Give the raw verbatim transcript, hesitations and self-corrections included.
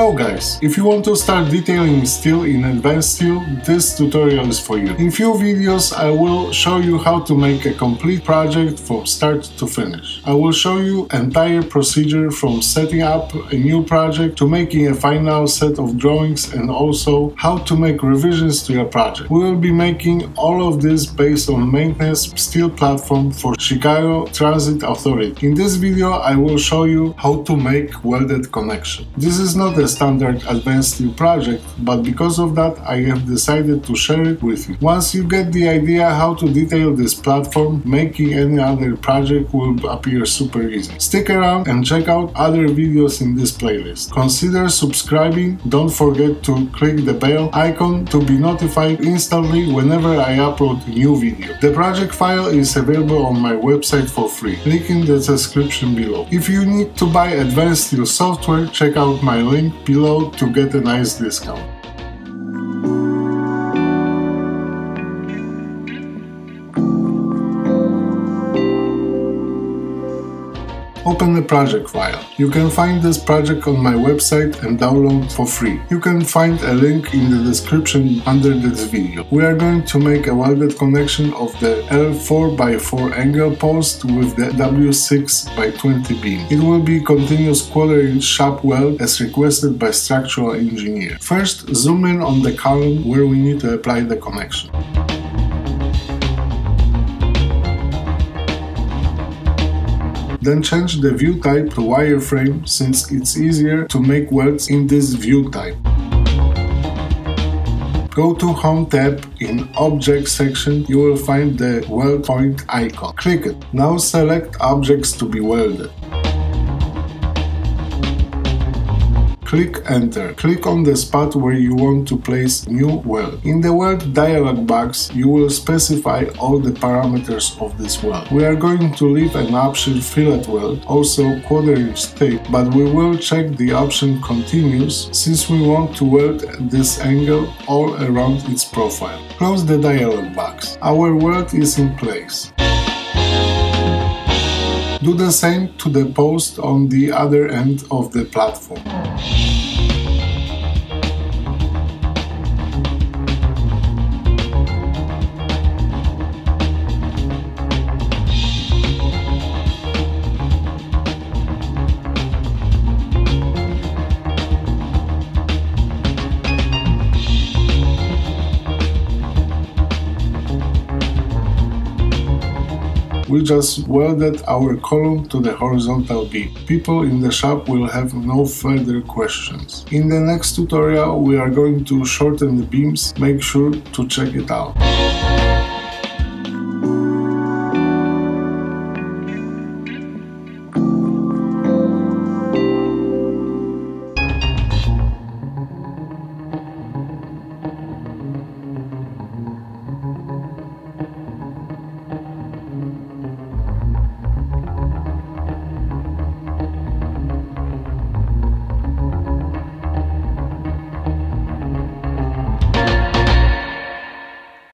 Hello guys! If you want to start detailing steel in Advanced Steel, this tutorial is for you. In few videos I will show you how to make a complete project from start to finish. I will show you entire procedure from setting up a new project to making a final set of drawings and also how to make revisions to your project. We will be making all of this based on maintenance steel platform for Chicago Transit Authority. In this video I will show you how to make welded connection. This is not a standard Advanced Steel project, but because of that I have decided to share it with you. Once you get the idea how to detail this platform, making any other project will appear super easy. Stick around and check out other videos in this playlist. Consider subscribing, don't forget to click the bell icon to be notified instantly whenever I upload a new video. The project file is available on my website for free, link in the description below. If you need to buy Advanced Steel software, check out my link below to get a nice discount. Open the project file. You can find this project on my website and download for free. You can find a link in the description under this video. We are going to make a welded connection of the L four by four angle post with the W six by twenty beam. It will be continuous quarter inch sharp weld as requested by structural engineer. First, zoom in on the column where we need to apply the connection. Then change the view type to wireframe since it's easier to make welds in this view type. Go to Home tab, in Object section you will find the weld point icon. Click it. Now select Objects to be welded. Click Enter. Click on the spot where you want to place new weld. In the weld dialog box you will specify all the parameters of this weld. We are going to leave an option fillet weld, also quarter inch thick, but we will check the option continuous since we want to weld this angle all around its profile. Close the dialog box. Our weld is in place. Do the same to the post on the other end of the platform. We just welded our column to the horizontal beam. People in the shop will have no further questions. In the next tutorial we are going to shorten the beams, make sure to check it out.